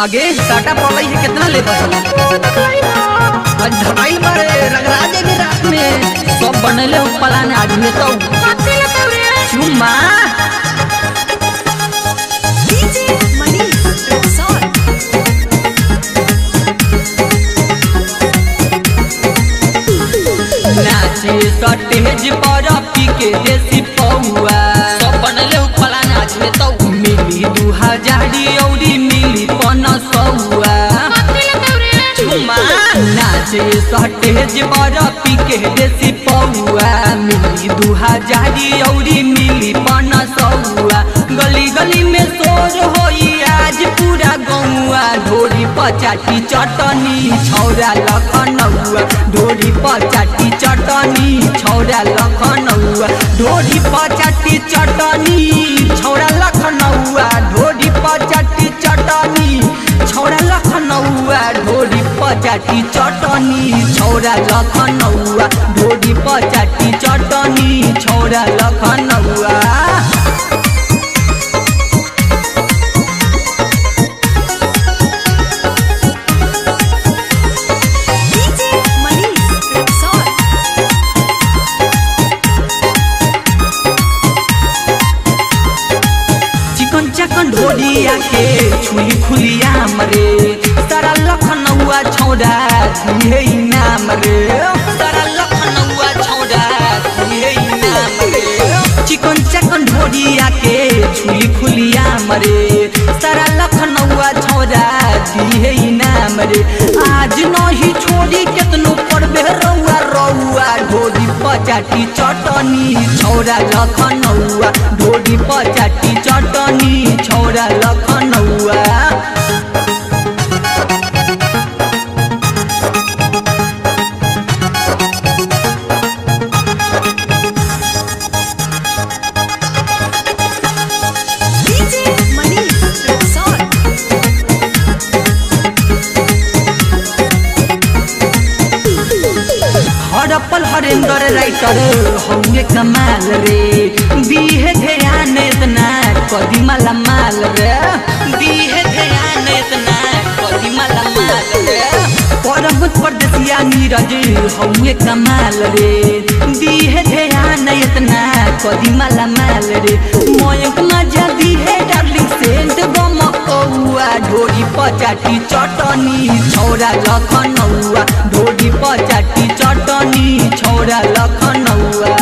आगे साटा पड़े है कितना लेता चला धमाइल बारे रंगराजे भी रात में सब बनले पलाने आदमी तो चुम्मा नाचे सटेज पर पी के देसी पौआ सब बनले पलाने आदमी तो मिली 2000 सटेज पर पी के देसी पौआ मिली 2000 औरी मिली 500 गली गली में शोर होई आज पूरा गौआ ढोड़ी पर चाटी चटनी छौरा लखनऊआ ढोड़ी पर चाटी चटनी छौरा लखनऊआ ढोड़ी पर चाटी चटनी छौरा लखनऊआ ढोड़ी पर चाटी चटनी छौरा लखनऊआ ढोड़ी चाटी चटनी छौरा लखनऊआ ढोड़ी पर चाटी चटनी छौरा लखनऊआ चिकन चकन ढोड़िया के छुली खुलिया मरे तारा लखनऊआ छोड़ा ये नाम रे तारा लखनऊआ छोड़ा ये नाम रे चिकन चकन ढोड़िया के छुली खुलिया मरे तारा लखनऊआ छोड़ा ये नाम रे आज नहीं छोड़ी कितनो पड़बे रउआ रउआ ढोड़ी पर चाटी चटनी छोड़ा लखनऊआ ढोड़ी पर चाटी चटनी छोड़ा लखनऊआ हड़प्पल हरेंद्र राइटर हौए कमाल रे बीहे ध्यान इतना कदी माला माल रे बीहे ध्यान इतना कदी माला माल रे परमत परदेसिया नीरज हौए कमाल रे बीहे ध्यान इतना कदी माला माल रे मयंक मजा दी है डार्लिंग सेंट गमकौआ ढोड़ी पर चाटी चटनी छौरा लखनऊआ ढोड़ी पर चाटी चटनी छौरा लखनऊआ।